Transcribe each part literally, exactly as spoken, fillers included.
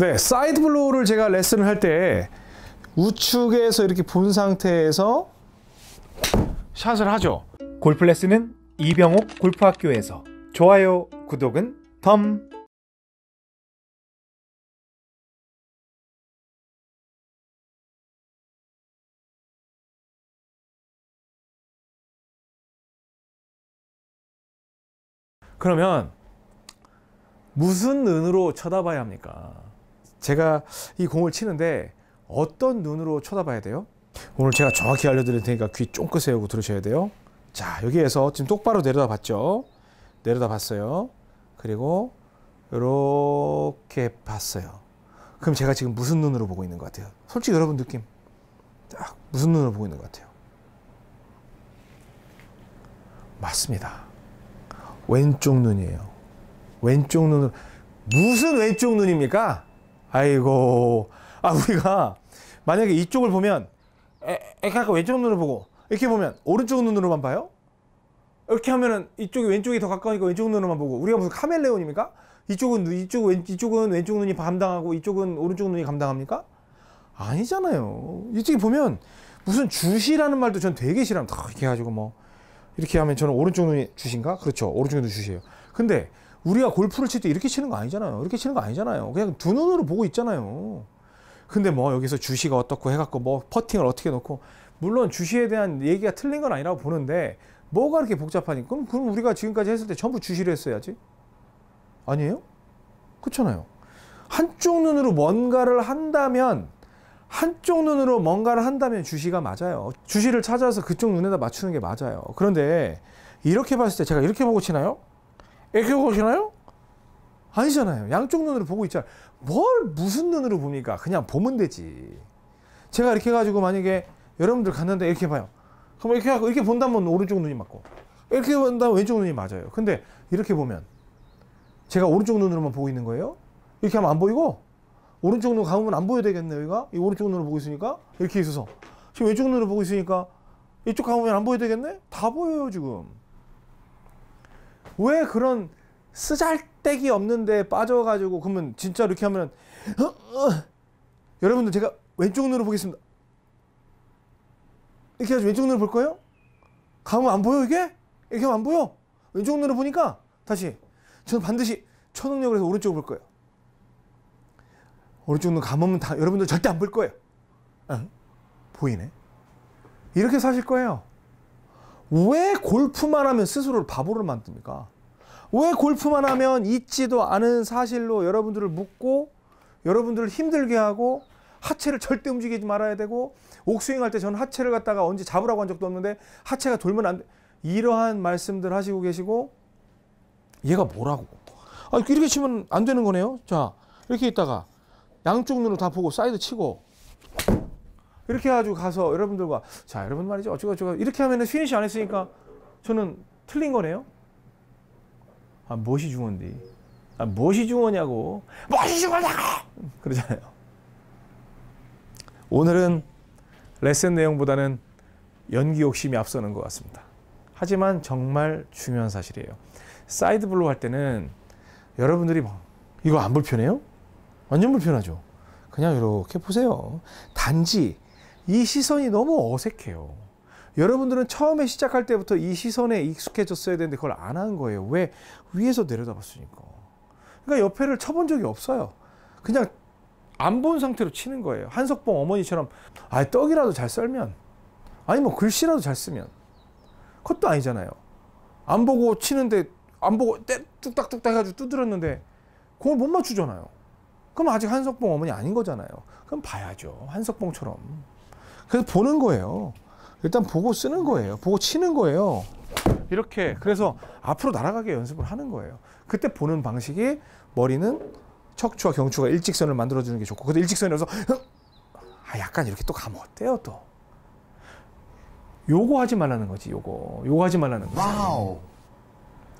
네, 사이드 블로우를 제가 레슨을 할 때 우측에서 이렇게 본 상태에서 샷을 하죠. 골프 레슨은 이병옥 골프학교에서. 좋아요, 구독은 덤. 그러면 무슨 눈으로 쳐다봐야 합니까? 제가 이 공을 치는데 어떤 눈으로 쳐다봐야 돼요? 오늘 제가 정확히 알려드릴 테니까 귀 쫑긋 세우고 들으셔야 돼요. 자, 여기에서 지금 똑바로 내려다 봤죠? 내려다 봤어요. 그리고 이렇게 봤어요. 그럼 제가 지금 무슨 눈으로 보고 있는 것 같아요? 솔직히 여러분 느낌 딱 무슨 눈으로 보고 있는 것 같아요? 맞습니다. 왼쪽 눈이에요. 왼쪽 눈으로. 무슨 왼쪽 눈입니까? 아이고, 아 우리가 만약에 이쪽을 보면 이렇게 아까 왼쪽 눈으로 보고 이렇게 보면 오른쪽 눈으로만 봐요? 이렇게 하면은 이쪽이 왼쪽이 더 가까우니까 왼쪽 눈으로만 보고, 우리가 무슨 카멜레온입니까? 이쪽은 이쪽 왼 이쪽은 왼쪽 눈이 감당하고 이쪽은 오른쪽 눈이 감당합니까? 아니잖아요. 이쪽에 보면 무슨 주시라는 말도 전 되게 싫어합니다. 이렇게 해가지고 뭐 이렇게 하면 저는 오른쪽 눈이 주시인가? 그렇죠. 오른쪽 눈이 주시예요. 근데 우리가 골프를 칠 때 이렇게 치는 거 아니잖아요. 이렇게 치는 거 아니잖아요. 그냥 두 눈으로 보고 있잖아요. 근데 뭐 여기서 주시가 어떻고 해갖고 뭐 퍼팅을 어떻게 놓고, 물론 주시에 대한 얘기가 틀린 건 아니라고 보는데 뭐가 이렇게 복잡하니까. 그럼, 그럼 우리가 지금까지 했을 때 전부 주시를 했어야지. 아니에요? 그렇잖아요. 한쪽 눈으로 뭔가를 한다면 한쪽 눈으로 뭔가를 한다면 주시가 맞아요. 주시를 찾아서 그쪽 눈에다 맞추는 게 맞아요. 그런데 이렇게 봤을 때 제가 이렇게 보고 치나요? 이렇게 보고 치나요? 아니잖아요. 양쪽 눈으로 보고 있잖아요. 뭘 무슨 눈으로 봅니까? 그냥 보면 되지. 제가 이렇게 해가지고 만약에 여러분들 갔는데 이렇게 봐요. 그럼 이렇게 하고 이렇게 본다면 오른쪽 눈이 맞고 이렇게 본다면 왼쪽 눈이 맞아요. 근데 이렇게 보면 제가 오른쪽 눈으로만 보고 있는 거예요? 이렇게 하면 안 보이고 오른쪽 눈 감으면 안 보여야 되겠네요. 여기가 이 오른쪽 눈으로 보고 있으니까 이렇게 있어서 지금 왼쪽 눈으로 보고 있으니까 이쪽 감으면 안 보여야 되겠네? 다 보여요 지금. 왜 그런 쓰잘데기 없는데 빠져가지고. 그러면 진짜 이렇게 하면 어? 어? 여러분들 제가 왼쪽 눈으로 보겠습니다. 이렇게 해서 왼쪽 눈으로 볼 거예요? 감으면 안 보여 이게? 이렇게 하면 안 보여? 왼쪽 눈으로 보니까 다시 저는 반드시 초능력을 해서 오른쪽을 볼 거예요. 오른쪽 눈 감으면 다 여러분들 절대 안 볼 거예요. 아, 보이네. 이렇게 사실 거예요. 왜 골프만 하면 스스로를 바보를 만듭니까? 왜 골프만 하면 있지도 않은 사실로 여러분들을 묶고 여러분들을 힘들게 하고, 하체를 절대 움직이지 말아야 되고, 옥스윙 할 때 저는 하체를 갖다가 언제 잡으라고 한 적도 없는데 하체가 돌면 안 돼. 이러한 말씀들 하시고 계시고, 얘가 뭐라고. 아, 이렇게 치면 안 되는 거네요. 자, 이렇게 있다가 양쪽 눈으로 다 보고 사이드 치고 이렇게 해가지고 가서 여러분들과 자 여러분 말이죠 어쩌고저쩌고 이렇게 하면 피니시 안 했으니까 저는 틀린 거네요. 아 무엇이 중요한데, 아 무엇이 중요하냐고, 무엇이 중요하냐고 그러잖아요. 오늘은 레슨 내용보다는 연기 욕심이 앞서는 것 같습니다. 하지만 정말 중요한 사실이에요. 사이드 블로우 할 때는 여러분들이 뭐, 이거 안 불편해요? 완전 불편하죠. 그냥 이렇게 보세요. 단지 이 시선이 너무 어색해요. 여러분들은 처음에 시작할 때부터 이 시선에 익숙해졌어야 되는데 그걸 안 한 거예요. 왜? 위에서 내려다봤으니까. 그러니까 옆에를 쳐본 적이 없어요. 그냥 안 본 상태로 치는 거예요. 한석봉 어머니처럼 아 떡이라도 잘 썰면, 아니 뭐 글씨라도 잘 쓰면, 그것도 아니잖아요. 안 보고 치는데 안 보고 뚝딱뚝딱 해가지고 두드렸는데 공을 못 맞추잖아요. 그럼 아직 한석봉 어머니 아닌 거잖아요. 그럼 봐야죠. 한석봉처럼. 그래서 보는 거예요. 일단 보고 쓰는 거예요. 보고 치는 거예요. 이렇게. 그래서 앞으로 날아가게 연습을 하는 거예요. 그때 보는 방식이 머리는 척추와 경추가 일직선을 만들어주는 게 좋고, 근데 일직선이라서 아 약간 이렇게 또 가면 어때요 또. 요거 하지 말라는 거지. 요거. 요거 하지 말라는 거지. 와우.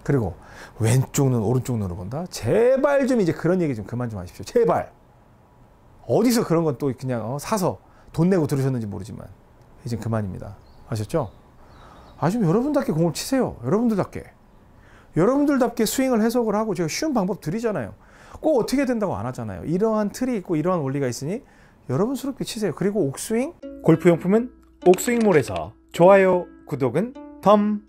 그리고 왼쪽 눈 오른쪽 눈으로 본다. 제발 좀 이제 그런 얘기 좀 그만 좀 하십시오. 제발. 어디서 그런 건 또 그냥 어, 사서 돈 내고 들으셨는지 모르지만 이제 그만입니다. 아셨죠? 아 좀 여러분답게 공을 치세요. 여러분들답게. 여러분들답게 스윙을 해석을 하고 제가 쉬운 방법 드리잖아요. 꼭 어떻게 된다고 안 하잖아요. 이러한 틀이 있고 이러한 원리가 있으니 여러분 수롭게 치세요. 그리고 옥스윙 골프용품은 옥스윙몰에서. 좋아요, 구독은 덤!